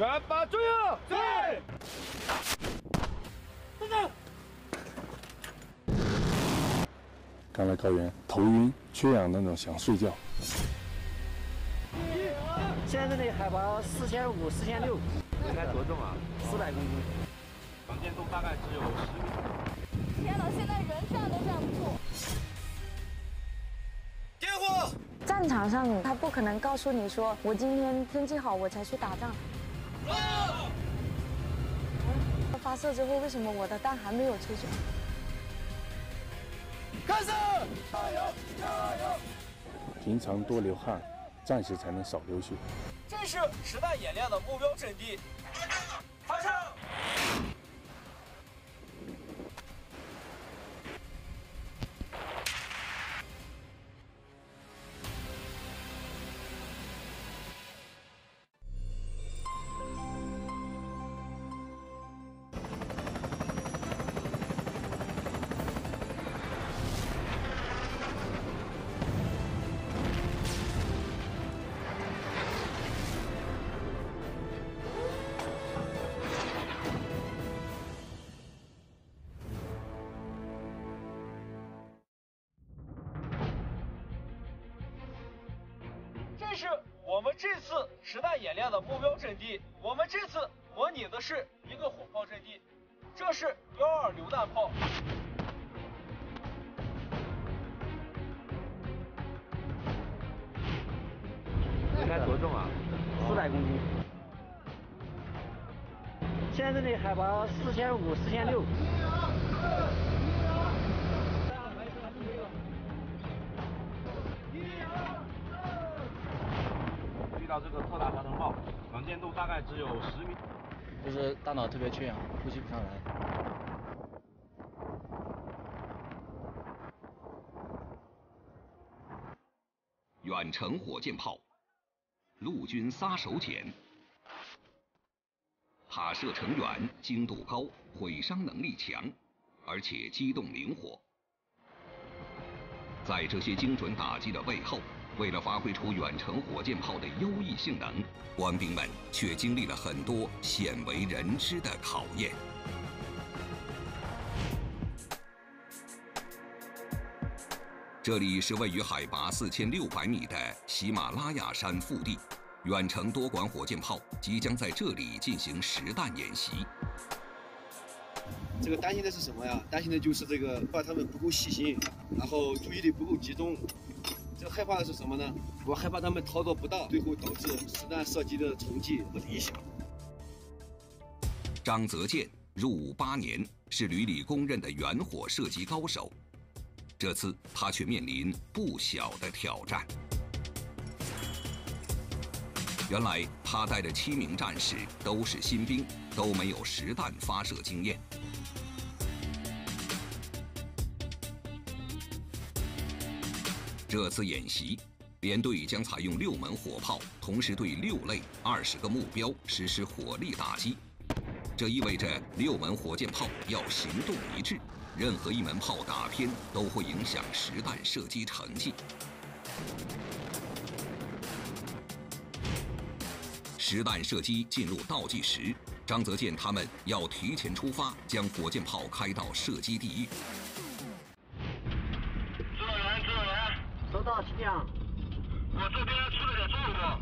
全班注意！对。等等。刚来高原，头晕、缺氧那种，想睡觉。现在的海拔4500、4600。你猜多重啊？400公斤。房间都大概只有10米。天哪，现在人站都站不住。点火！ 战场上，他不可能告诉你说我今天天气好我才去打仗。发射之后，为什么我的弹还没有出去？开始，加油，加油！平常多流汗，战时才能少流血。这是实弹演练的目标阵地。发射！这是我们这次实弹演练的目标阵地。我们这次模拟的是一个火炮阵地，这是12榴弹炮。你猜多重啊？400公斤。现在这里海拔4500、4600。到这个特大长城炮，能见度大概只有10米，就是大脑特别缺氧，呼吸不上来。远程火箭炮，陆军撒手锏，塔射程远，精度高，毁伤能力强，而且机动灵活。在这些精准打击的背后， 为了发挥出远程火箭炮的优异性能，官兵们却经历了很多鲜为人知的考验。这里是位于海拔4600米的喜马拉雅山腹地，远程多管火箭炮即将在这里进行实弹演习。这个担心的是什么呀？担心的就是这个，怕他们不够细心，然后注意力不够集中。 这害怕的是什么呢？我害怕他们操作不当，最后导致实弹射击的成绩不理想。张泽建入伍8年，是旅里公认的远火射击高手。这次他却面临不小的挑战。原来他带的7名战士都是新兵，都没有实弹发射经验。 这次演习，连队将采用6门火炮，同时对6类20个目标实施火力打击。这意味着6门火箭炮要行动一致，任何一门炮打偏都会影响实弹射击成绩。实弹射击进入倒计时，张泽建他们要提前出发，将火箭炮开到射击地域。 收到，机长。我这边出了点状况。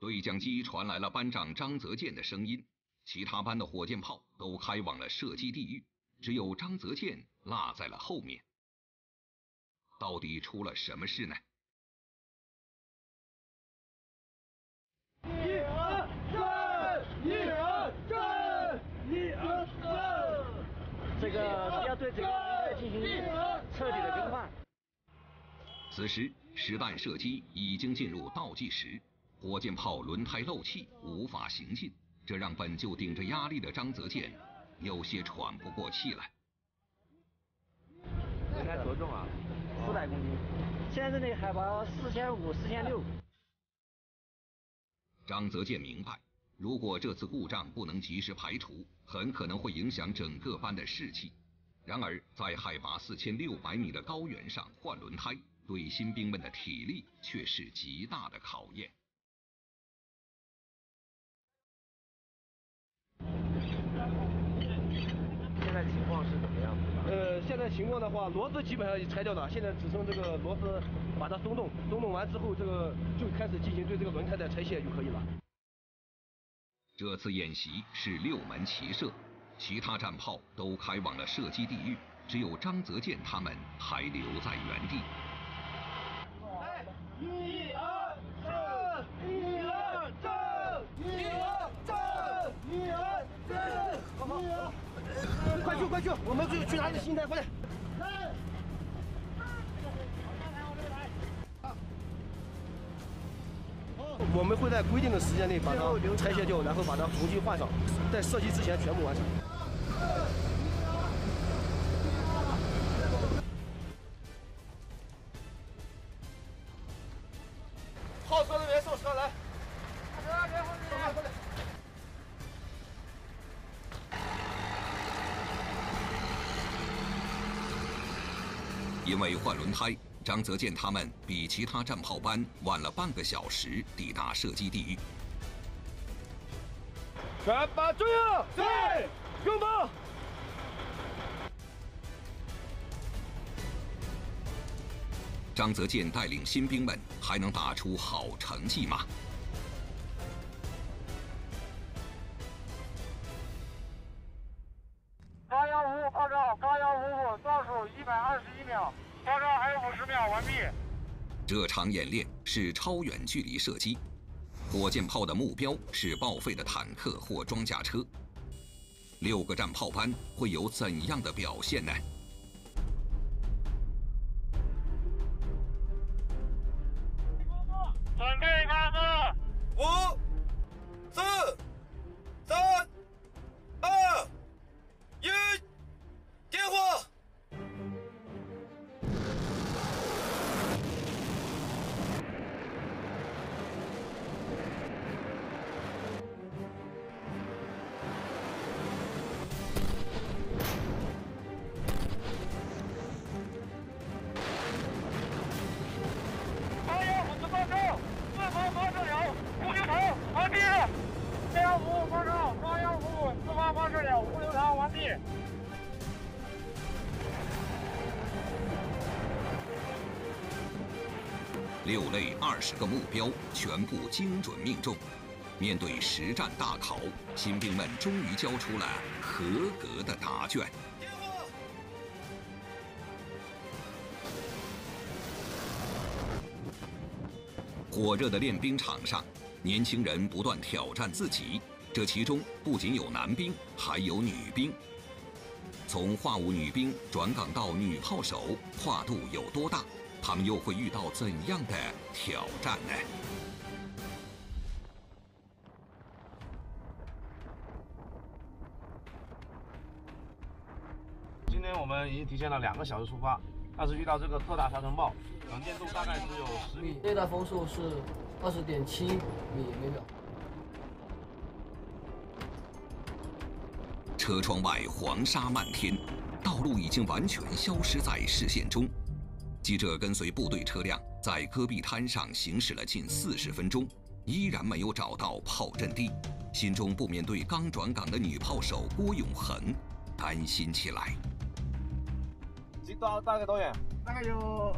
对讲机传来了班长张泽建的声音。其他班的火箭炮都开往了射击地域，只有张泽建落在了后面。到底出了什么事呢？1、2、3、1、2、3、1、2、3。这个要对整个进行彻底的更换。 此时，实弹射击已经进入倒计时，火箭炮轮胎漏气，无法行进，这让本就顶着压力的张泽建有些喘不过气来。你猜多重啊？400公斤。现在这里海拔4500、4600。张泽建明白，如果这次故障不能及时排除，很可能会影响整个班的士气。然而，在海拔4600米的高原上换轮胎， 对新兵们的体力却是极大的考验。的情况的话，螺丝基本上也拆掉了，现在只剩这个螺丝把它松动，松动完之后，这个就开始进行对这个轮胎的拆卸就可以了。这次演习是6门齐射，其他战炮都开往了射击地域，只有张泽健他们还留在原地。来，1、2、3，1、2、3，1、2、3，1、2、3，快去快去，我们去拿一个新台，快点。我们会在规定的时间内把它拆卸掉，然后把它重新换上，在射击之前全部完成。炮车那边受伤，来。因为换轮胎。 张泽健他们比其他战炮班晚了半个小时抵达射击地域。全把注意，对，拥抱。张泽健带领新兵们还能打出好成绩吗？815报告，815倒数121秒。 报告还有50秒，完毕。这场演练是超远距离射击，火箭炮的目标是报废的坦克或装甲车。6个战炮班会有怎样的表现呢？准备发射！5、4、3、2、1，点火！ 6类20个目标全部精准命中，面对实战大考，新兵们终于交出了合格的答卷。 火热的练兵场上，年轻人不断挑战自己。这其中不仅有男兵，还有女兵。从化武女兵转岗到女炮手，跨度有多大？他们又会遇到怎样的挑战呢？今天我们已经提前了2个小时出发。 但是遇到这个特大沙尘暴，能见度大概只有10米，最大风速是20.7米/秒。车窗外黄沙漫天，道路已经完全消失在视线中。记者跟随部队车辆在戈壁滩上行驶了近40分钟，依然没有找到炮阵地，心中不免对刚转岗的女炮手郭永恒担心起来。 大概多远？大概有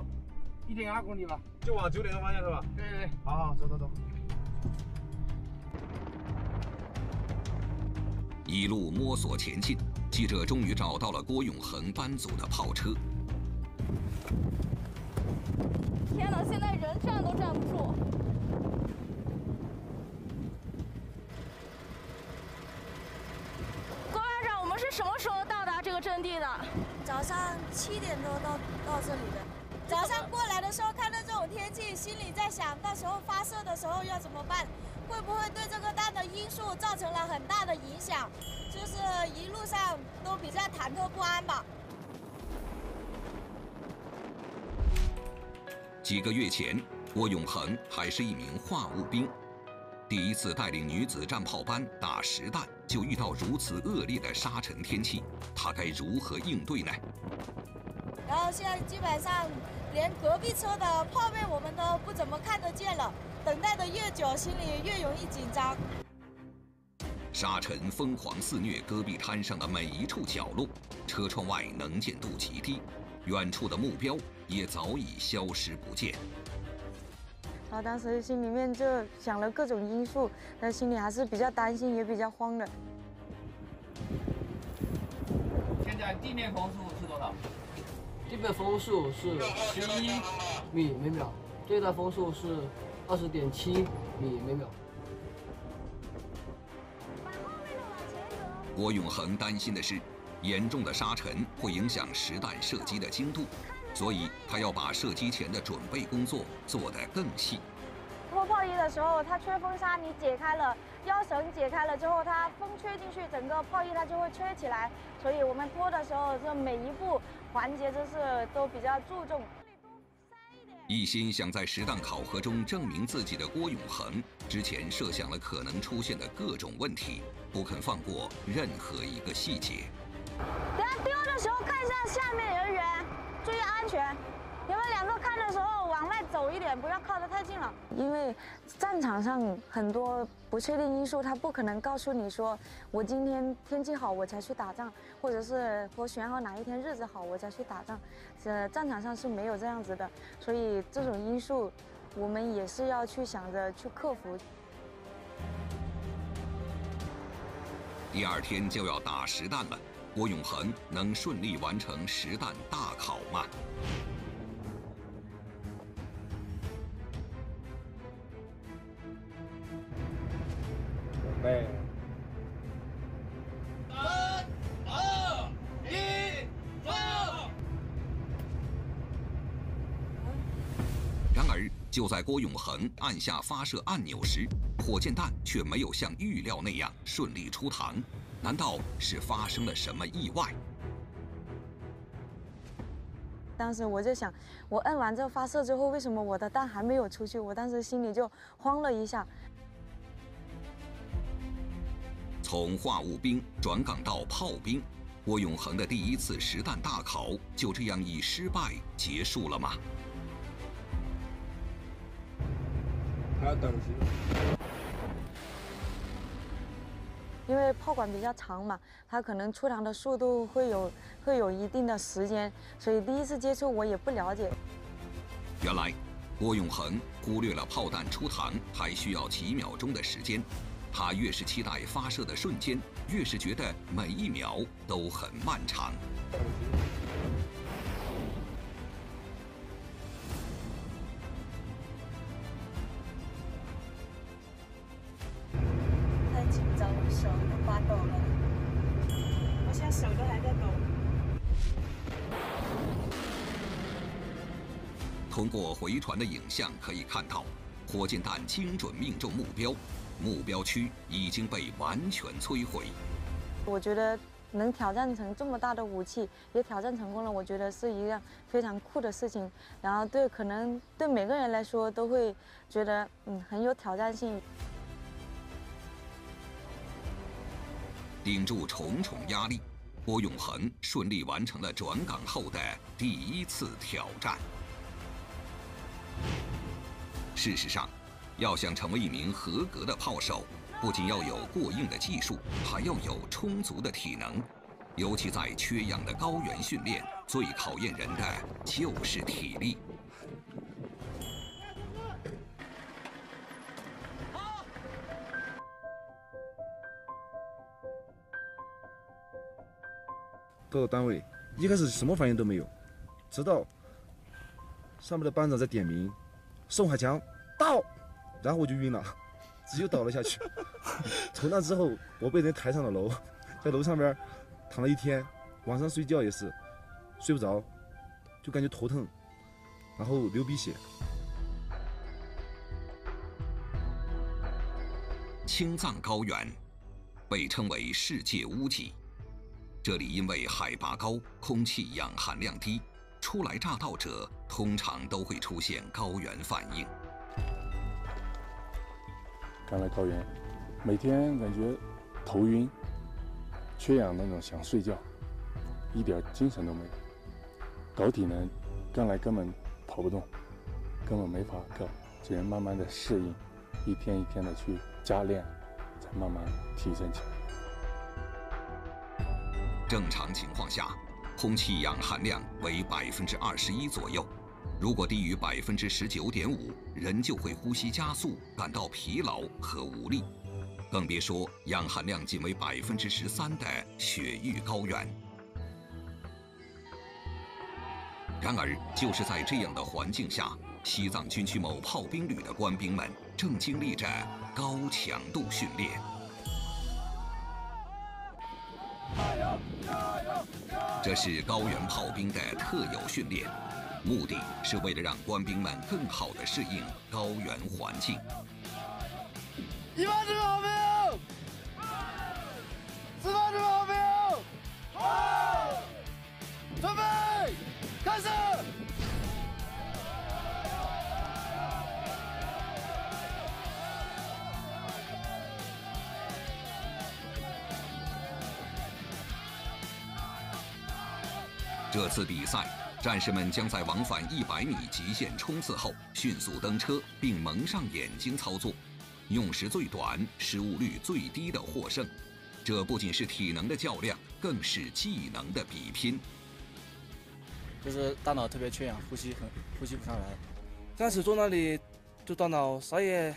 1.2公里吧。就往9点的方向是吧？对对对。好，走走走。一路摸索前进，记者终于找到了郭永恒班组的炮车。天哪，现在人站都站不住。郭班长，我们是什么时候到达这个阵地的？ 早上7点多到这里的。早上过来的时候看到这种天气，心里在想，到时候发射的时候要怎么办？会不会对这个弹的因素造成了很大的影响？就是一路上都比较忐忑不安吧。几个月前，郭永恒还是一名化物兵，第一次带领女子战炮班打实弹。 就遇到如此恶劣的沙尘天气，他该如何应对呢？然后现在基本上连隔壁车的炮面我们都不怎么看得见了，等待的越久，心里越容易紧张。沙尘疯狂肆虐戈壁滩上的每一处角落，车窗外能见度极低，远处的目标也早已消失不见。然后当时心里面就想了各种因素，但心里还是比较担心，也比较慌的。现在地面风速是多少？地面风速是11米每秒，最大风速是20.7米每秒。 郭永恒担心的是，严重的沙尘会影响实弹射击的精度，所以他要把射击前的准备工作做得更细。脱炮衣的时候，它吹风沙，你解开了腰绳，解开了之后，它风吹进去，整个炮衣它就会吹起来。所以我们脱的时候，这每一步环节就是都比较注重。一心想在实弹考核中证明自己的郭永恒，之前设想了可能出现的各种问题。 不肯放过任何一个细节。等下丢的时候看一下下面人员，注意安全。你们两个看的时候往外走一点，不要靠得太近了。因为战场上很多不确定因素，他不可能告诉你说，我今天天气好我才去打仗，或者是我选好哪一天日子好我才去打仗。战场上是没有这样子的，所以这种因素我们也是要去想着去克服。 第二天就要打实弹了，郭永恒能顺利完成实弹大考吗？准备，3、2、1，放！然而，就在郭永恒按下发射按钮时， 火箭弹却没有像预料那样顺利出膛，难道是发生了什么意外？当时我就想，我摁完这发射之后，为什么我的弹还没有出去？我当时心里就慌了一下。从化武兵转岗到炮兵，郭永恒的第一次实弹大考就这样以失败结束了吗？还要等谁？ 因为炮管比较长嘛，它可能出膛的速度会有一定的时间，所以第一次接触我也不了解。原来，郭永恒忽略了炮弹出膛还需要几秒钟的时间，他越是期待发射的瞬间，越是觉得每一秒都很漫长。太紧张了。 手都发抖了，我现在手都还在抖。通过回传的影像可以看到，火箭弹精准命中目标，目标区已经被完全摧毁。我觉得能挑战成这么大的武器，也挑战成功了，我觉得是一件非常酷的事情。然后对，可能对每个人来说都会觉得很有挑战性。 顶住重重压力，郭永恒顺利完成了转岗后的第一次挑战。事实上，要想成为一名合格的炮手，不仅要有过硬的技术，还要有充足的体能。尤其在缺氧的高原训练，最考验人的就是体力。 各个单位一开始什么反应都没有，直到上面的班长在点名，宋海强到，然后我就晕了，直接倒了下去。从那之后，我被人抬上了楼，在楼上边躺了一天，晚上睡觉也是睡不着，就感觉头疼，然后流鼻血。青藏高原被称为世界屋脊。 这里因为海拔高，空气氧含量低，初来乍到者通常都会出现高原反应。刚来高原，每天感觉头晕、缺氧那种，想睡觉，一点精神都没有。搞体能，刚来根本跑不动，根本没法搞，只能慢慢的适应，一天一天的去加练。才慢慢提升起来。正常情况下，空气氧含量为21%左右，如果低于19.5%，人就会呼吸加速，感到疲劳和无力，更别说氧含量仅为13%的雪域高原。 然而，就是在这样的环境下，西藏军区某炮兵旅的官兵们正经历着高强度训练。这是高原炮兵的特有训练，目的是为了让官兵们更好地适应高原环境。1万只炮兵，4万只炮兵，好，准备。 开始！这次比赛，战士们将在往返100米极限冲刺后，迅速登车并蒙上眼睛操作，用时最短、失误率最低的获胜。这不仅是体能的较量，更是技能的比拼。 就是大脑特别缺氧，呼吸不上来。刚开始坐那里，就大脑啥也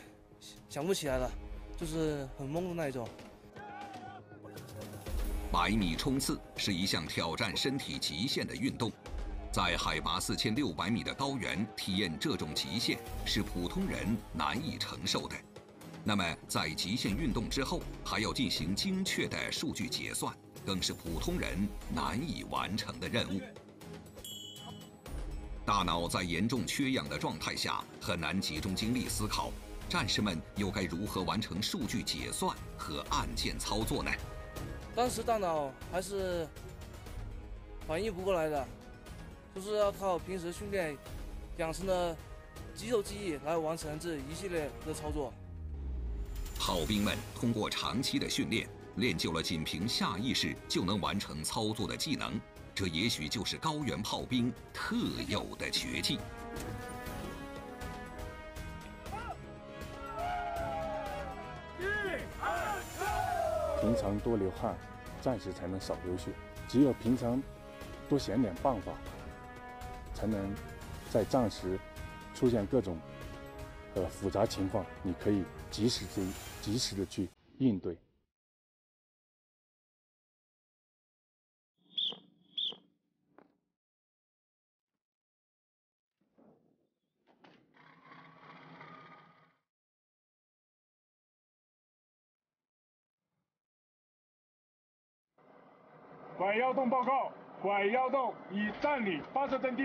想不起来了，就是很懵的那一种。100米冲刺是一项挑战身体极限的运动，在海拔4600米的高原体验这种极限是普通人难以承受的。那么，在极限运动之后，还要进行精确的数据结算，更是普通人难以完成的任务。 大脑在严重缺氧的状态下很难集中精力思考，战士们又该如何完成数据结算和按键操作呢？当时大脑还是反应不过来的，就是要靠平时训练养成的肌肉记忆来完成这一系列的操作。炮兵们通过长期的训练，练就了仅凭下意识就能完成操作的技能。 这也许就是高原炮兵特有的绝技。平常多流汗，战士才能少流血。只有平常多想点办法，才能在战时出现各种复杂情况，你可以及时的去应对。 拐腰洞报告，拐腰洞已占领发射阵地。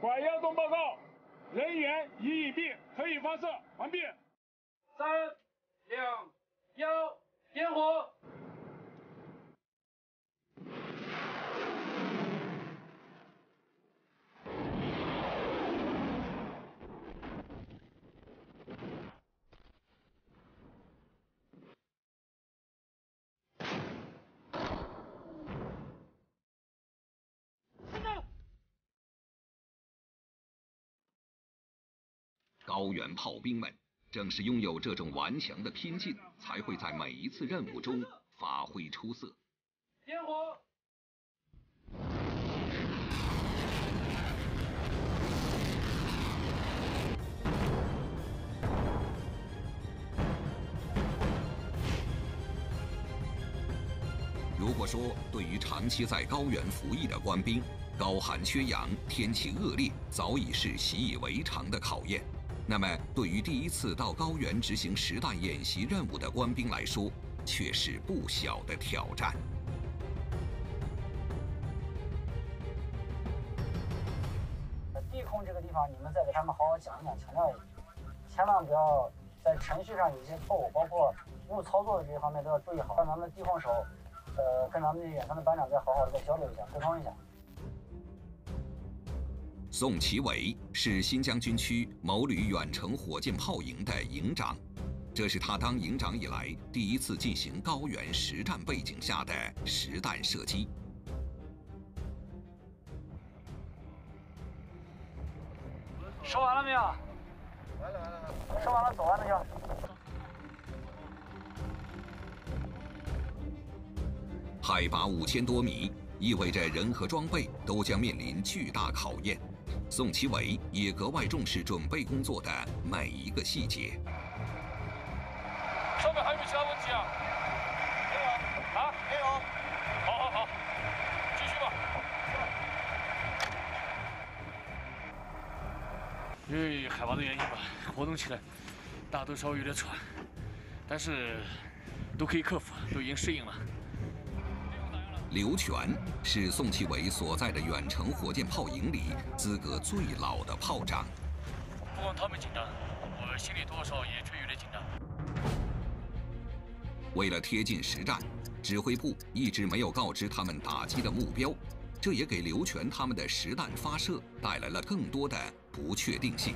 拐腰洞报告，人员已隐蔽，可以发射完毕。3、2、1，点火。 高原炮兵们正是拥有这种顽强的拼劲，才会在每一次任务中发挥出色。点火！如果说对于长期在高原服役的官兵，高寒缺氧、天气恶劣早已是习以为常的考验。 那么，对于第一次到高原执行实弹演习任务的官兵来说，却是不小的挑战。地控这个地方，你们再给他们好好讲一讲、强调一下，千万不要在程序上有一些错误，包括误操作的这些方面都要注意好。让咱们的地控手，跟咱们这远方的班长再好好的交流一下、沟通一下。 宋奇伟是新疆军区某旅远程火箭炮营的营长，这是他当营长以来第一次进行高原实战背景下的实弹射击。说完了没有？完了完了。说完了，走完了就。海拔5000多米，意味着人和装备都将面临巨大考验。宋其伟也格外重视准备工作的每一个细节。上面还有没有其他问题啊？没有啊？没有。好好好，继续吧。因为海拔的原因吧，活动起来大家都稍微有点喘，但是都可以克服，都已经适应了。 刘全是宋其伟所在的远程火箭炮营里资格最老的炮长。不光他们紧张，我心里多少也确有点紧张。为了贴近实战，指挥部一直没有告知他们打击的目标，这也给刘全他们的实弹发射带来了更多的不确定性。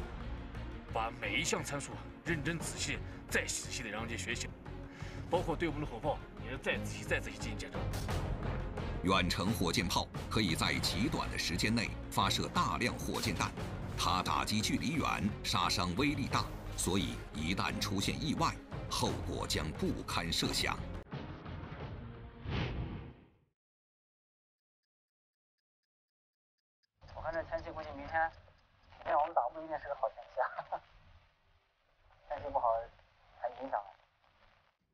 把每一项参数认真仔细、再仔细的让人家学习，包括对我们的火炮也是再仔细、再仔细进行检查。 远程火箭炮可以在极短的时间内发射大量火箭弹，它打击距离远，杀伤威力大，所以一旦出现意外，后果将不堪设想。我看这天气，估计明天我们打不一定是个好天气啊，天气不好还影响。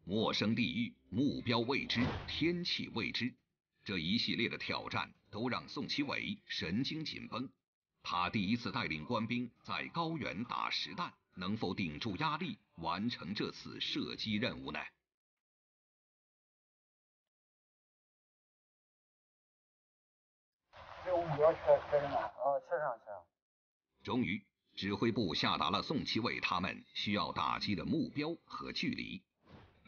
陌生地域，目标未知，天气未知。 这一系列的挑战都让宋其伟神经紧绷。他第一次带领官兵在高原打实弹，能否顶住压力完成这次射击任务呢？这个目标确认了，确认了。终于，指挥部下达了宋其伟他们需要打击的目标和距离。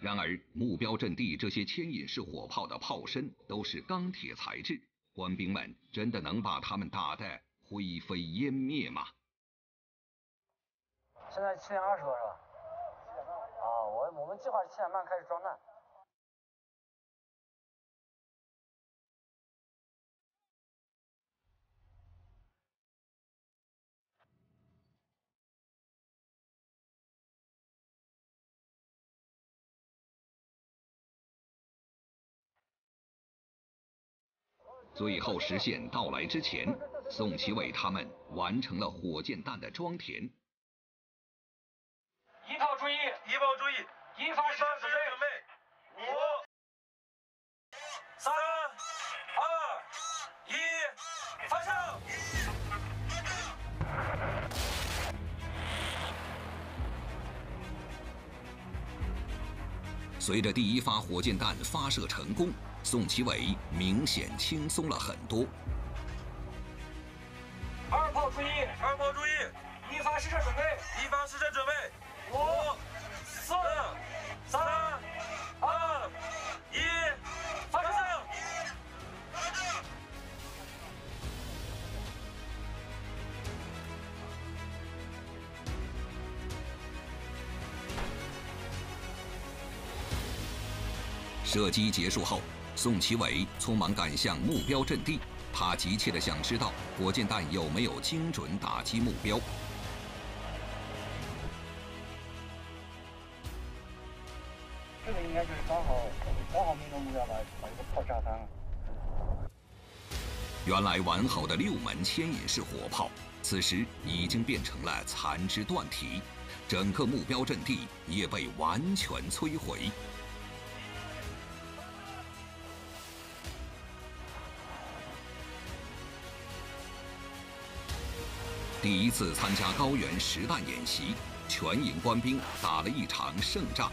然而，目标阵地这些牵引式火炮的炮身都是钢铁材质，官兵们真的能把它们打得灰飞烟灭吗？现在7点20多是吧？7点半。啊，我们计划是7点半开始装弹。最后时限到来之前，宋其伟他们完成了火箭弹的装填。一炮注意，一炮注意，一发射准备，5、3、2、1，发射！随着第一发火箭弹发射成功。 宋其伟明显轻松了很多。二炮注意，二炮注意，一发试射准备，一发试射准备，5、4、3、2、1，发射！射击结束后。 宋其伟匆忙赶向目标阵地，他急切地想知道火箭弹有没有精准打击目标。这个应该就是刚好命中目标，把这个炮炸翻了。原来完好的6门牵引式火炮，此时已经变成了残肢断体，整个目标阵地也被完全摧毁。 第一次参加高原实弹演习，全营官兵打了一场胜仗。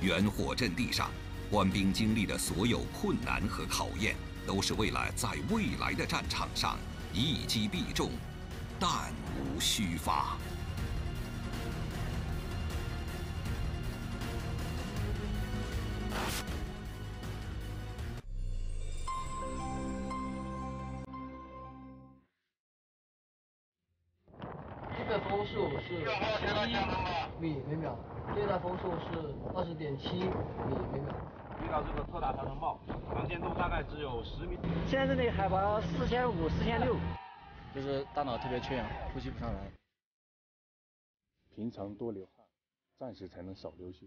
远火阵地上，官兵经历的所有困难和考验，都是为了在未来的战场上一击必中，弹无虚发。 风速是11米每秒，最大风速是20.7米每秒。遇到这个特大沙尘暴，能见度大概只有10米。现在这里海拔4500、4600，就是大脑特别缺氧，呼吸不上来。平常多流汗，暂时才能少流血。